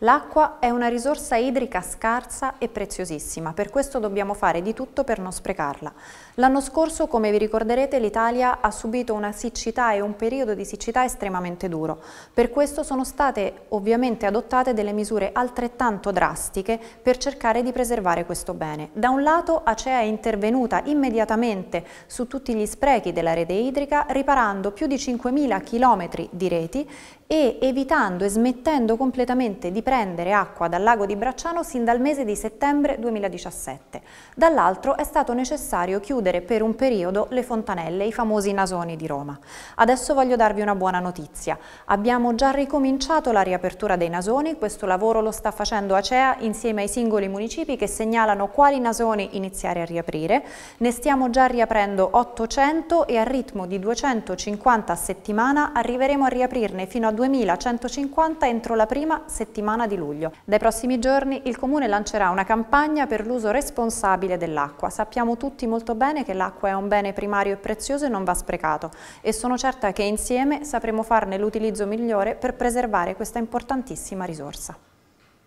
L'acqua è una risorsa idrica scarsa e preziosissima, per questo dobbiamo fare di tutto per non sprecarla. L'anno scorso, come vi ricorderete, l'Italia ha subito una siccità e un periodo di siccità estremamente duro. Per questo sono state ovviamente adottate delle misure altrettanto drastiche per cercare di preservare questo bene. Da un lato Acea è intervenuta immediatamente su tutti gli sprechi della rete idrica, riparando più di 5.000 km di reti e evitando e smettendo completamente di prendere acqua dal lago di Bracciano sin dal mese di settembre 2017. Dall'altro è stato necessario chiudere per un periodo le fontanelle, i famosi nasoni di Roma. Adesso voglio darvi una buona notizia. Abbiamo già ricominciato la riapertura dei nasoni, questo lavoro lo sta facendo Acea insieme ai singoli municipi che segnalano quali nasoni iniziare a riaprire. Ne stiamo già riaprendo 800 e a ritmo di 250 a settimana arriveremo a riaprirne fino a 2150 entro la prima settimana di luglio. Dai prossimi giorni il Comune lancerà una campagna per l'uso responsabile dell'acqua. Sappiamo tutti molto bene che l'acqua è un bene primario e prezioso e non va sprecato e sono certa che insieme sapremo farne l'utilizzo migliore per preservare questa importantissima risorsa.